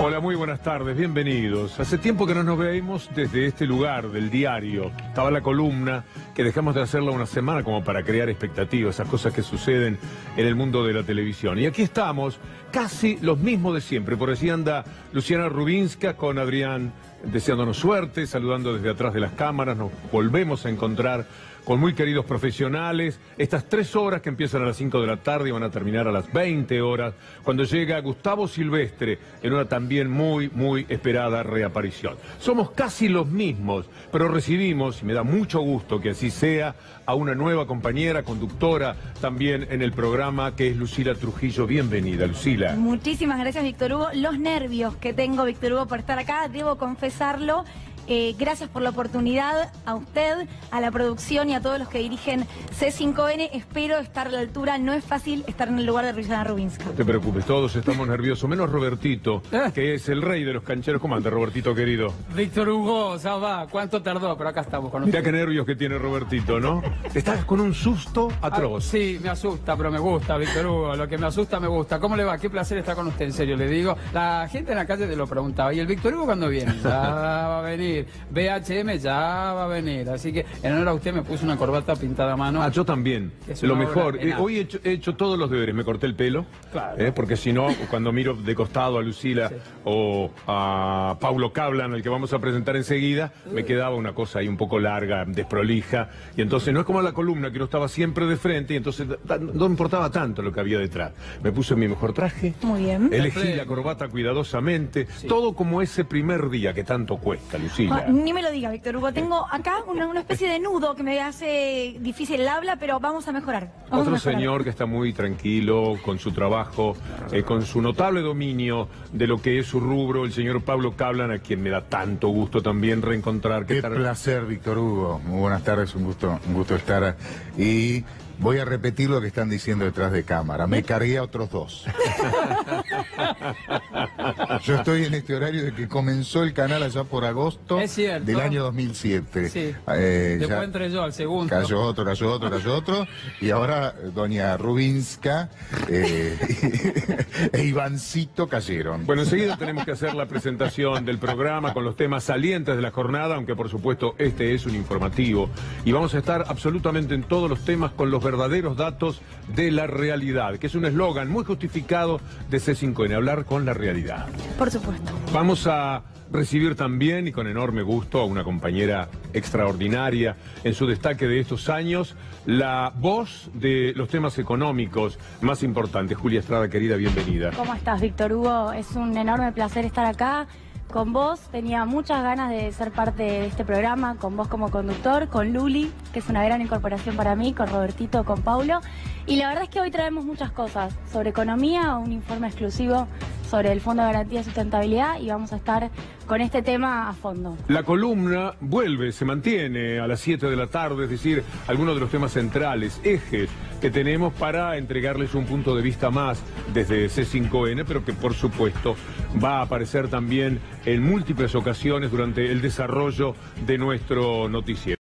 Hola, muy buenas tardes, bienvenidos. Hace tiempo que no nos veíamos desde este lugar del diario. Estaba la columna, que dejamos de hacerla una semana como para crear expectativas, esas cosas que suceden en el mundo de la televisión. Y aquí estamos, casi los mismos de siempre. Por allí anda Luciana Rubinska con Adrián, deseándonos suerte, saludando desde atrás de las cámaras. Nos volvemos a encontrar con muy queridos profesionales. Estas 3 horas que empiezan a las 5 de la tarde y van a terminar a las 20 horas, cuando llega Gustavo Silvestre en una también muy, muy esperada reaparición. Somos casi los mismos, pero recibimos, y me da mucho gusto que así sea, a una nueva compañera, conductora, también en el programa, que es Lucila Trujillo. Bienvenida, Lucila. Muchísimas gracias, Víctor Hugo. Los nervios que tengo, Víctor Hugo, por estar acá, debo confesarlo. Gracias por la oportunidad, a usted, a la producción y a todos los que dirigen C5N. Espero estar a la altura. No es fácil estar en el lugar de Luciana Rubinska. No te preocupes, todos estamos nerviosos, menos Robertito, que es el rey de los cancheros. ¿Cómo anda, Robertito, querido? Víctor Hugo, Zamba, ¿cuánto tardó? Pero acá estamos con nosotros. Mirá qué nervios que tiene Robertito, ¿no? Estás con un susto atroz. Ah, sí, me asusta, pero me gusta, Víctor Hugo. Lo que me asusta, me gusta. ¿Cómo le va? Qué placer estar con usted, en serio, le digo. La gente en la calle te lo preguntaba. ¿Y el Víctor Hugo cuándo viene? Ya va a venir. BHM ya va a venir, así que en honor a usted me puse una corbata pintada a mano. Ah, yo también, lo mejor. Hoy he hecho todos los deberes, me corté el pelo, claro. Porque si no, cuando miro de costado a Lucila, sí, o a Paulo Kablan, el que vamos a presentar enseguida, me quedaba una cosa ahí un poco larga, desprolija, y entonces no es como la columna, que uno estaba siempre de frente, y entonces no importaba tanto lo que había detrás. Me puse mi mejor traje, muy bien, elegí la corbata cuidadosamente, sí, todo como ese primer día que tanto cuesta, Lucila. Ni me lo diga, Víctor Hugo. Tengo acá una especie de nudo que me hace difícil el habla, pero vamos a mejorar. Otro señor que está muy tranquilo con su trabajo, con su notable dominio de lo que es su rubro, el señor Paulo Kablan, a quien me da tanto gusto también reencontrar. Qué placer, Víctor Hugo. Muy buenas tardes, un gusto estar. Y voy a repetir lo que están diciendo detrás de cámara. Me cargué a otros dos. Yo estoy en este horario de que comenzó el canal allá por agosto del año 2007. Sí. Después entré yo al segundo. Cayó otro. Y ahora doña Rubinska e Ivancito cayeron. Bueno, enseguida tenemos que hacer la presentación del programa con los temas salientes de la jornada, aunque por supuesto este es un informativo. Y vamos a estar absolutamente en todos los temas con los verdaderos datos de la realidad, que es un eslogan muy justificado de C5N, hablar con la realidad. Por supuesto. Vamos a recibir también, y con enorme gusto, a una compañera extraordinaria en su destaque de estos años, la voz de los temas económicos más importantes. Julia Strada, querida, bienvenida. ¿Cómo estás, Víctor Hugo? Es un enorme placer estar acá con vos. Tenía muchas ganas de ser parte de este programa, con vos como conductor, con Luli, que es una gran incorporación para mí, con Robertito, con Paulo. Y la verdad es que hoy traemos muchas cosas sobre economía, un informe exclusivo sobre el Fondo de Garantía y Sustentabilidad, y vamos a estar con este tema a fondo. La columna vuelve, se mantiene a las 7 de la tarde, es decir, algunos de los temas centrales, ejes que tenemos para entregarles un punto de vista más desde C5N, pero que por supuesto va a aparecer también en múltiples ocasiones durante el desarrollo de nuestro noticiero.